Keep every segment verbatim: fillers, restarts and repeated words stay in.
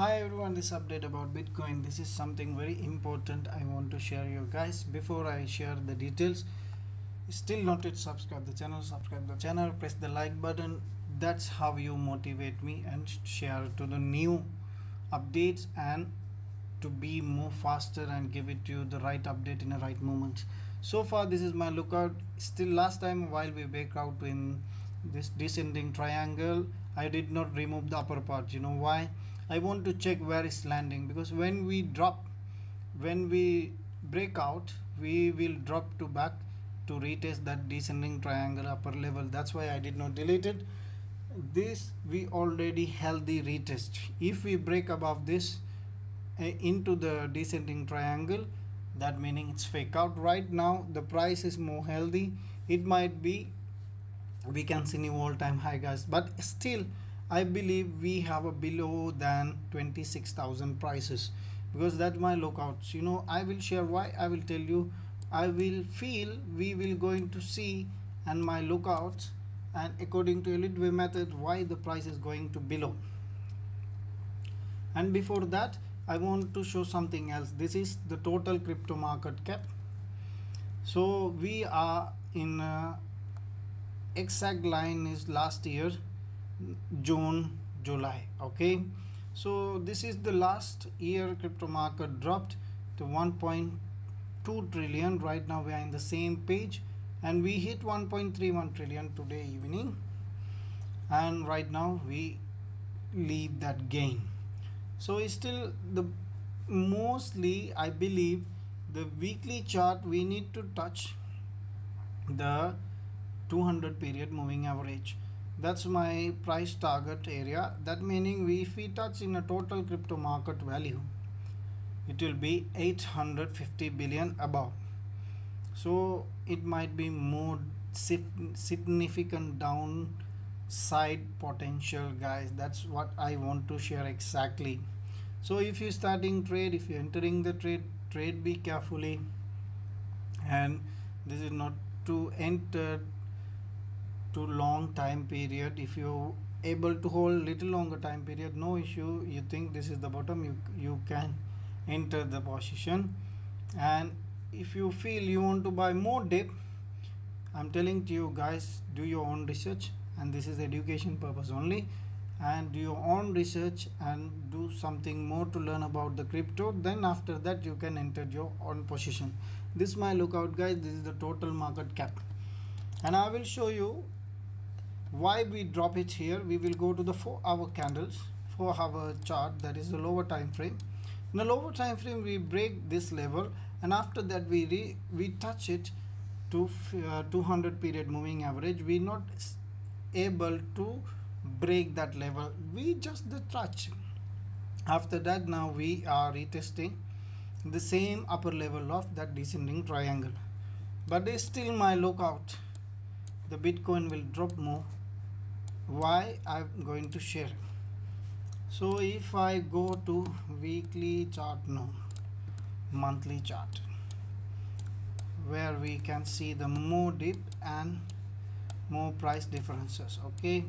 Hi everyone, this update about Bitcoin. This is something very important I want to share you guys. Before I share the details, still not yet subscribe the channel, subscribe the channel, press the like button. That's how you motivate me and share to the new updates and to be more faster and give it to you the right update in the right moment. So far this is my lookout. Still last time while we break out in this descending triangle, I did not remove the upper part. You know why? I want to check where it's landing, because when we drop, when we break out, we will drop to back to retest that descending triangle upper level. That's why I did not delete it. This we already healthy retest. If we break above this uh, into the descending triangle, that meaning it's fake out. Right now the price is more healthy. It might be we can see new all-time high, guys, but still I believe we have a below than twenty-six thousand prices, because that's my lookouts. You know, I will share why. I will tell you, I will feel we will going to see and my lookouts and according to Elliott Wave method why the price is going to below. And before that, I want to show something else. This is the total crypto market cap. So we are in uh, exact line is last year June, July. Okay, so this is the last year crypto market dropped to one point two trillion. Right now we are in the same page and we hit one point three one trillion today evening, and right now we leave that gain. So it's still the mostly I believe the weekly chart we need to touch the two hundred period moving average. That's my price target area. That meaning we, if we touch in a total crypto market value, it will be eight hundred fifty billion above. So it might be more significant downside potential, guys. That's what I want to share exactly. So if you're starting trade, if you're entering the trade, trade be carefully, and this is not to enter to long time period. If you able to hold little longer time period, no issue. You think this is the bottom, you you can enter the position. And if you feel you want to buy more dip, I'm telling to you guys, do your own research, and this is education purpose only, and do your own research and do something more to learn about the crypto. Then after that you can enter your own position. This is my lookout, guys. This is the total market cap, and I will show you why we drop it here. We will go to the four hour candles, four hour chart, that is the lower time frame. In the lower time frame we break this level, and after that we re, we touch it to uh, two hundred period moving average. We not able to break that level, we just the touch. After that now we are retesting the same upper level of that descending triangle, but it's still my lookout. The Bitcoin will drop more. Why? I'm going to share. So if I go to weekly chart, no, monthly chart, where we can see the more dip and more price differences. Okay,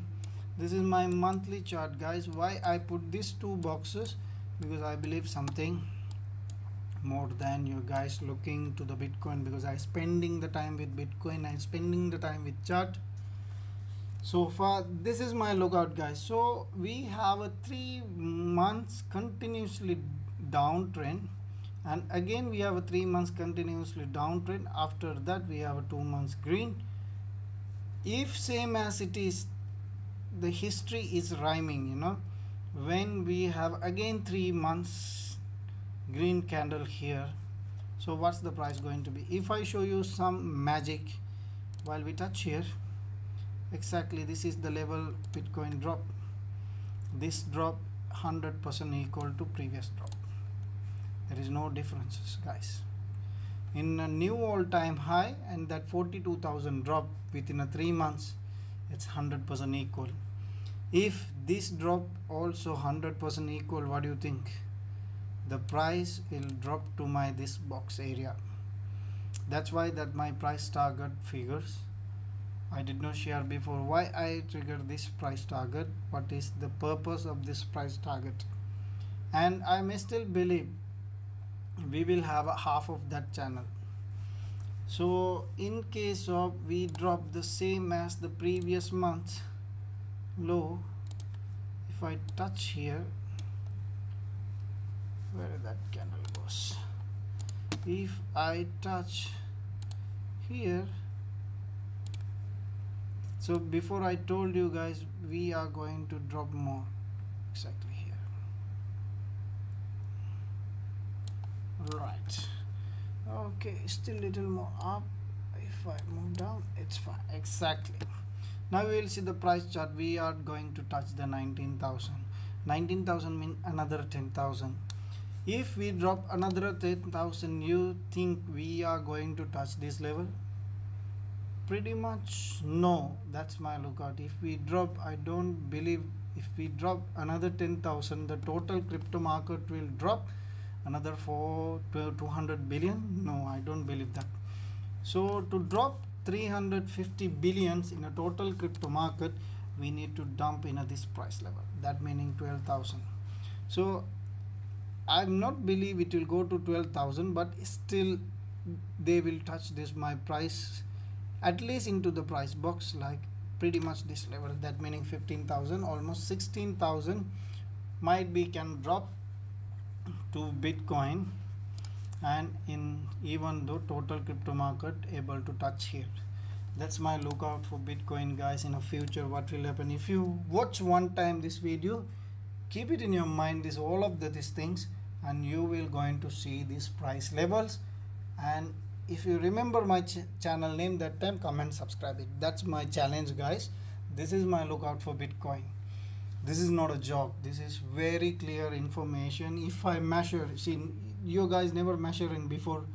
this is my monthly chart, guys. Why I put these two boxes? Because I believe something more than you guys looking to the Bitcoin, because I spending the time with Bitcoin, I spending the time with chart. So far this is my lookout, guys. So we have a three months continuously downtrend, and again we have a three months continuously downtrend. After that we have a two months green. If same as it is, the history is rhyming, you know, when we have again three months green candle here. So what's the price going to be? If I show you some magic while we touch here, exactly this is the level Bitcoin drop. This drop one hundred percent equal to previous drop. There is no differences, guys. In a new all-time high, and that forty-two thousand drop within a three months, it's one hundred percent equal. If this drop also one hundred percent equal, what do you think? The price will drop to my this box area. That's why that my price target figures I did not share before. Why I trigger this price target, what is the purpose of this price target, and I may still believe we will have a half of that channel. So in case of we drop the same as the previous month low, if I touch here, where that candle goes, if I touch here, so before I told you guys we are going to drop more exactly here, right? Okay, still little more up. If I move down, it's fine. Exactly. Now we will see the price chart. We are going to touch the nineteen thousand. nineteen thousand means another ten thousand. If we drop another ten thousand, you think we are going to touch this level? Pretty much no. That's my lookout. If we drop, I don't believe if we drop another ten thousand, the total crypto market will drop another four to two hundred billion. No, I don't believe that. So to drop three hundred fifty billions in a total crypto market, we need to dump in a this price level, that meaning twelve thousand. So I'm not believe it will go to twelve thousand, but still they will touch this my price, at least into the price box, like pretty much this level, that meaning fifteen thousand, almost sixteen thousand might be can drop to Bitcoin, and in even though total crypto market able to touch here. That's my lookout for Bitcoin, guys. In the future, what will happen? If you watch one time this video, keep it in your mind, this all of the these things, and you will going to see these price levels. And if you remember my ch channel name that time, comment, subscribe it. That's my challenge, guys. This is my lookout for Bitcoin. This is not a joke. This is very clear information. If I measure, see, you guys never measuring before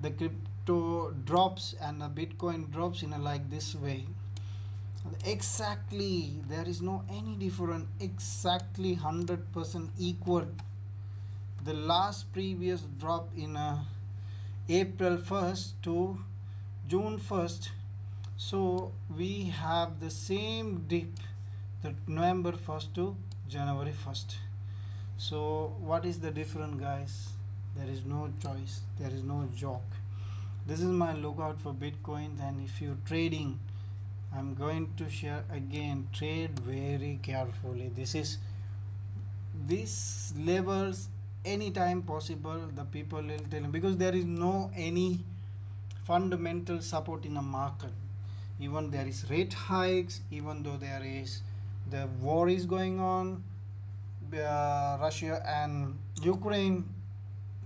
the crypto drops and the Bitcoin drops in a like this way. Exactly, there is no any different. Exactly one hundred percent equal. The last previous drop in uh, April first to June first. So we have the same dip. November first to January first. So what is the difference, guys? There is no choice, there is no joke. This is my lookout for Bitcoin. And if you're trading, I'm going to share again, trade very carefully. This is these levels anytime possible the people will tell you, because there is no any fundamental support in the market. Even there is rate hikes, even though there is the war is going on, uh, Russia and Ukraine,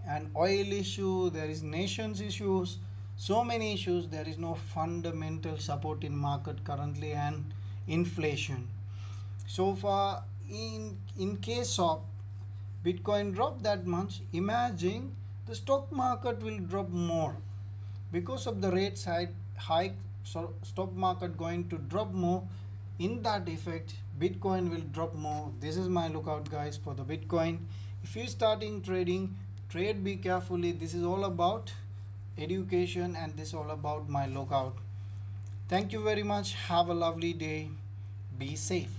and oil issue, there is nations issues, so many issues. There is no fundamental support in market currently, and inflation. So far, in in case of Bitcoin drop that much, imagine the stock market will drop more because of the rate side hike. So stock market going to drop more. In that effect, Bitcoin will drop more. This is my lookout, guys, for the Bitcoin. If you starting trading, trade be carefully. This is all about education, and this is all about my lookout. Thank you very much. Have a lovely day. Be safe.